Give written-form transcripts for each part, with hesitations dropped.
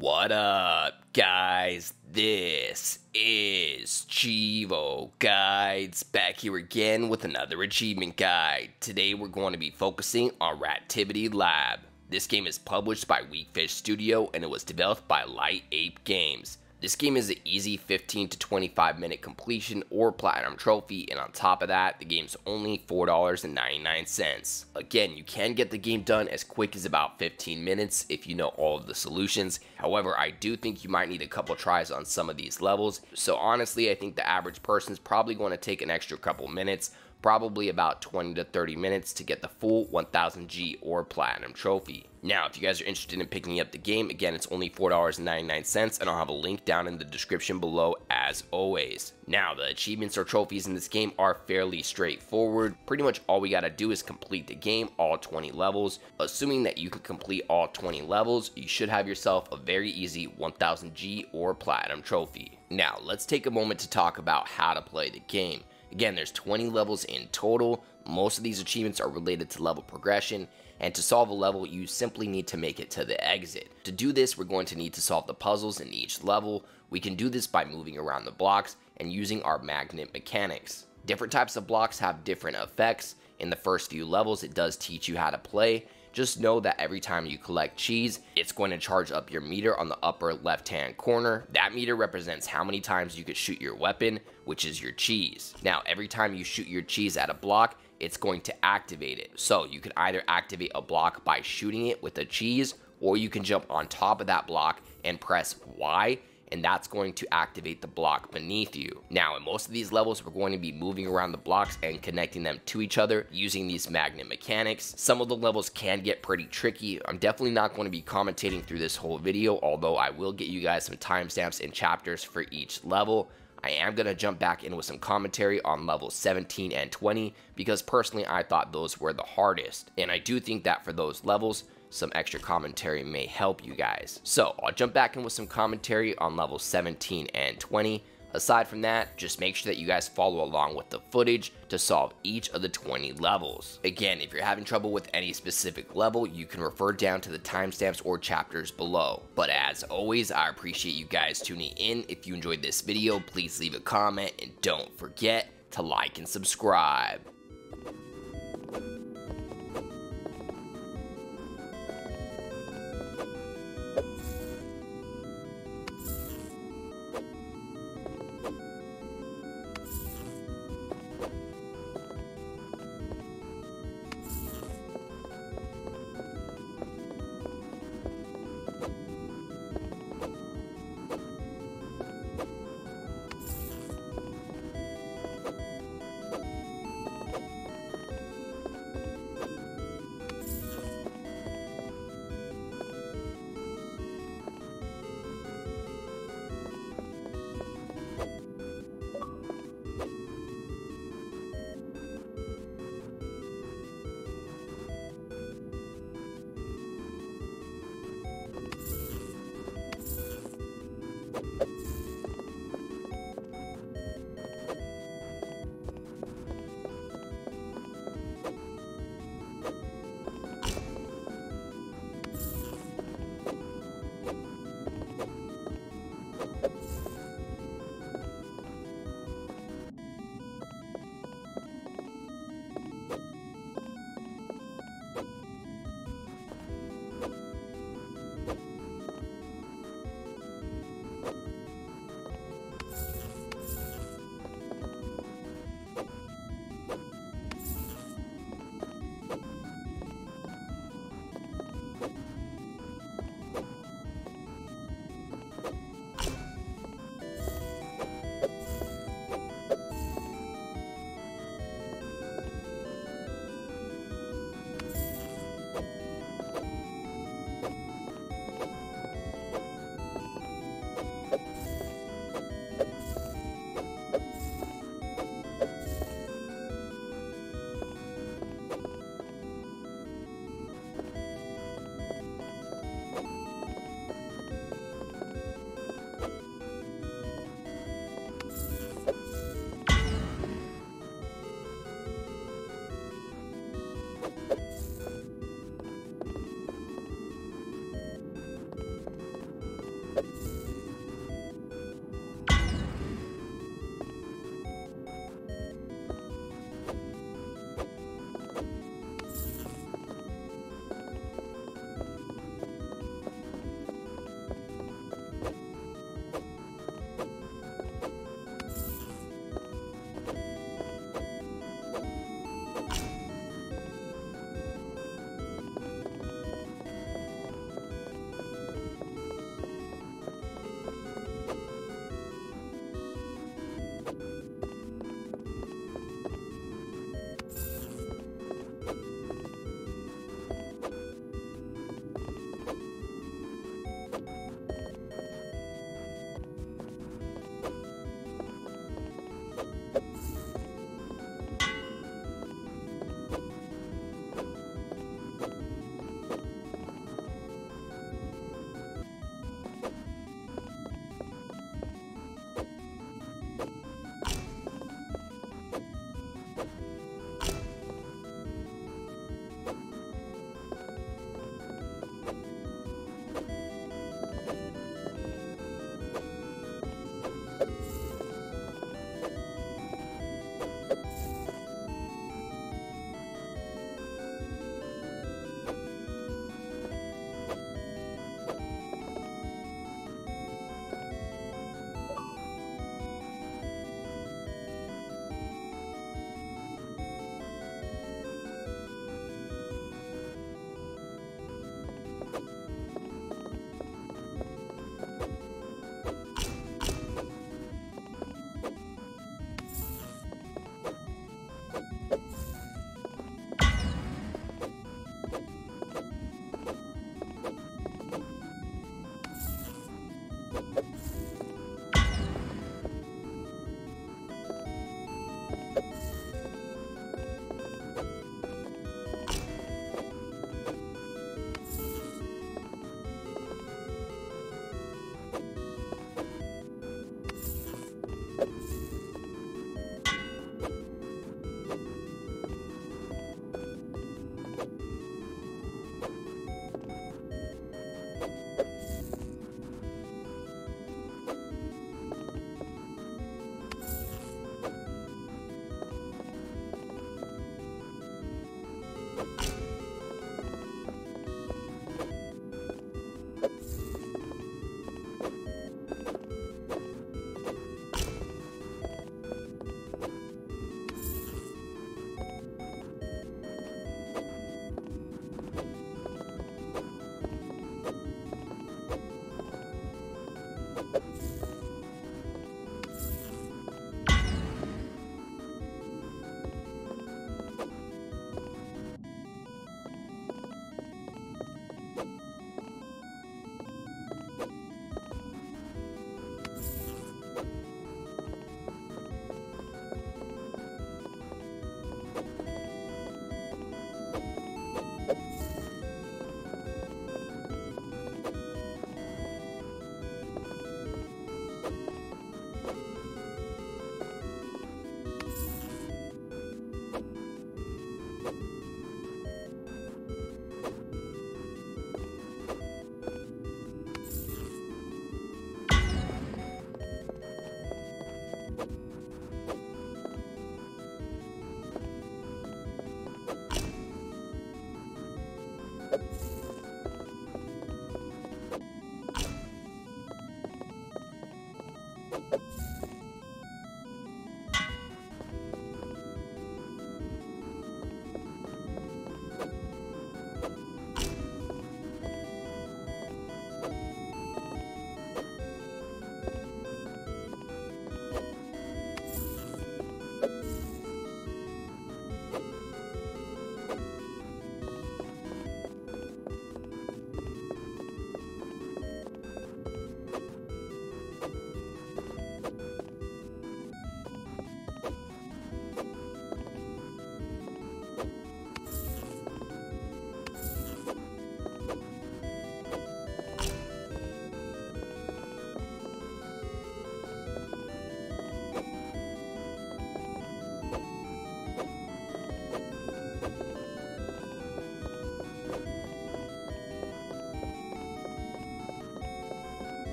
What up, guys? This is Chivo Guides back here again with another achievement guide. Today we're going to be focusing on Rattyvity Lab. This game is published by Weakfish Studio and it was developed by Light Ape Games. This game is an easy 15 to 25 minute completion or platinum trophy, and on top of that, the game's only $4.99. Again, you can get the game done as quick as about 15 minutes if you know all of the solutions. However, I do think you might need a couple tries on some of these levels, so honestly, I think the average person's probably going to take an extra couple minutes, probably about 20 to 30 minutes to get the full 1000G or platinum trophy. Now, if you guys are interested in picking up the game, again, it's only $4.99, and I'll have a link down in the description below as always. Now, the achievements or trophies in this game are fairly straightforward. Pretty much all we gotta do is complete the game, all 20 levels. Assuming that you can complete all 20 levels, you should have yourself a very easy 1000G or platinum trophy. Now, let's take a moment to talk about how to play the game. Again, there's 20 levels in total. Most of these achievements are related to level progression, and to solve a level, you simply need to make it to the exit. To do this, we're going to need to solve the puzzles in each level. We can do this by moving around the blocks and using our magnet mechanics. Different types of blocks have different effects. In the first few levels, it does teach you how to play. Just know that every time you collect cheese, it's going to charge up your meter on the upper left-hand corner. That meter represents how many times you could shoot your weapon, which is your cheese. Now, every time you shoot your cheese at a block, it's going to activate it. So you can either activate a block by shooting it with a cheese, or you can jump on top of that block and press Y, and that's going to activate the block beneath you. Now, in most of these levels, we're going to be moving around the blocks and connecting them to each other using these magnet mechanics. Some of the levels can get pretty tricky. I'm definitely not going to be commentating through this whole video, although I will get you guys some timestamps and chapters for each level. I am going to jump back in with some commentary on levels 17 and 20 because personally I thought those were the hardest, and I do think that for those levels, some extra commentary may help you guys. So I'll jump back in with some commentary on levels 17 and 20. Aside from that, just make sure that you guys follow along with the footage to solve each of the 20 levels. Again, if you're having trouble with any specific level, you can refer down to the timestamps or chapters below. But as always, I appreciate you guys tuning in. If you enjoyed this video, please leave a comment and don't forget to like and subscribe.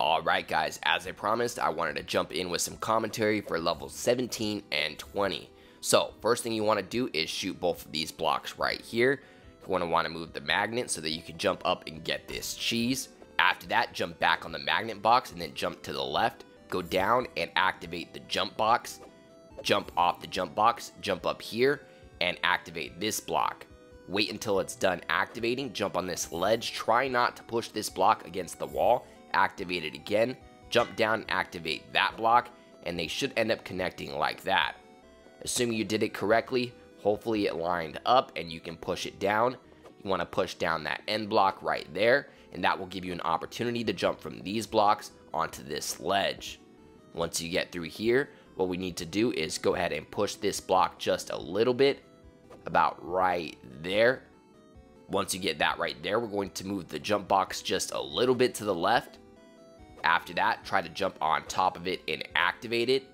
Alright guys, as I promised, I wanted to jump in with some commentary for levels 17 and 20. So, first thing you want to do is shoot both of these blocks right here. You're going to want to move the magnet so that you can jump up and get this cheese. After that, jump back on the magnet box and then jump to the left. Go down and activate the jump box. Jump off the jump box, jump up here, and activate this block. Wait until it's done activating, jump on this ledge, try not to push this block against the wall. Activate it again, jump down and activate that block, and they should end up connecting like that. Assuming you did it correctly, hopefully it lined up and you can push it down. You want to push down that end block right there, and that will give you an opportunity to jump from these blocks onto this ledge. Once you get through here, what we need to do is go ahead and push this block just a little bit, about right there. Once you get that right there, we're going to move the jump box just a little bit to the left. After that, try to jump on top of it and activate it,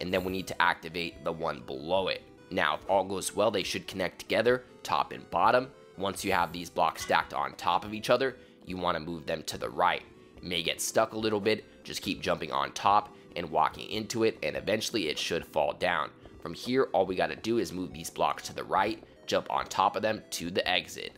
and then we need to activate the one below it. Now, if all goes well, they should connect together, top and bottom. Once you have these blocks stacked on top of each other, you want to move them to the right. You may get stuck a little bit, just keep jumping on top and walking into it, and eventually it should fall down. From here, all we got to do is move these blocks to the right, jump on top of them to the exit.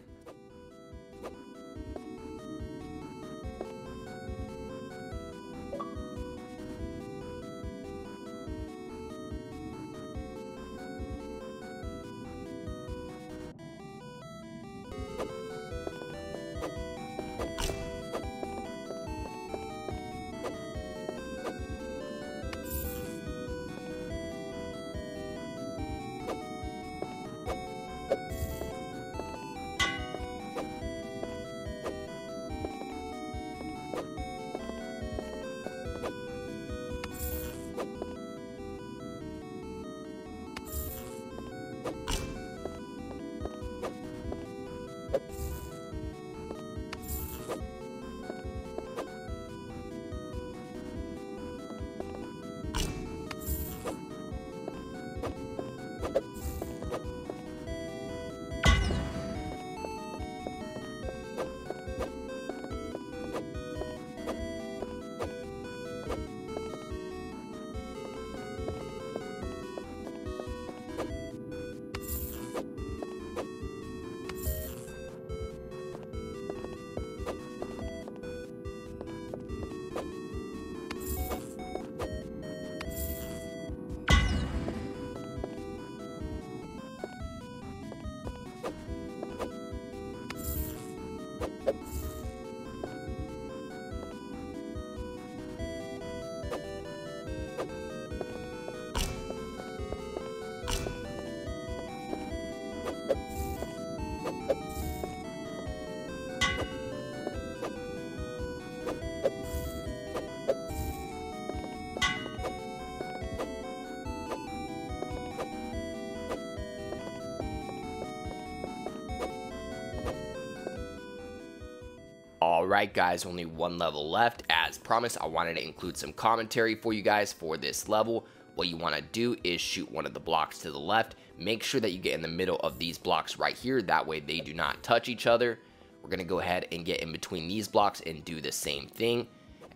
Alright guys, only one level left. As promised, I wanted to include some commentary for you guys for this level. What you want to do is shoot one of the blocks to the left. Make sure that you get in the middle of these blocks right here. That way they do not touch each other. We're going to go ahead and get in between these blocks and do the same thing.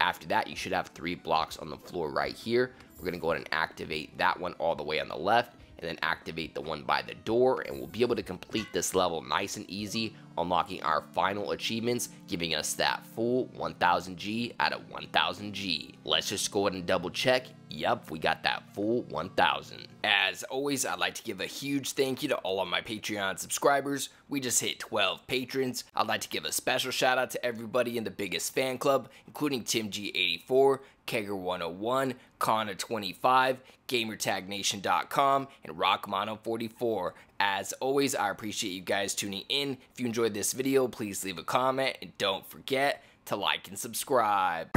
After that, you should have 3 blocks on the floor right here. We're going to go ahead and activate that one all the way on the left, and then activate the one by the door, and we'll be able to complete this level nice and easy, unlocking our final achievements, giving us that full 1000G out of 1000G. Let's just go ahead and double check. Yep, we got that full 1000. As always, I'd like to give a huge thank you to all of my Patreon subscribers. We just hit 12 patrons. I'd like to give a special shout out to everybody in the biggest fan club, including TimG84, Keger101, Kana25, GamertagNation.com, and RockMono44. As always, I appreciate you guys tuning in. If you enjoyed this video, please leave a comment, and don't forget to like and subscribe.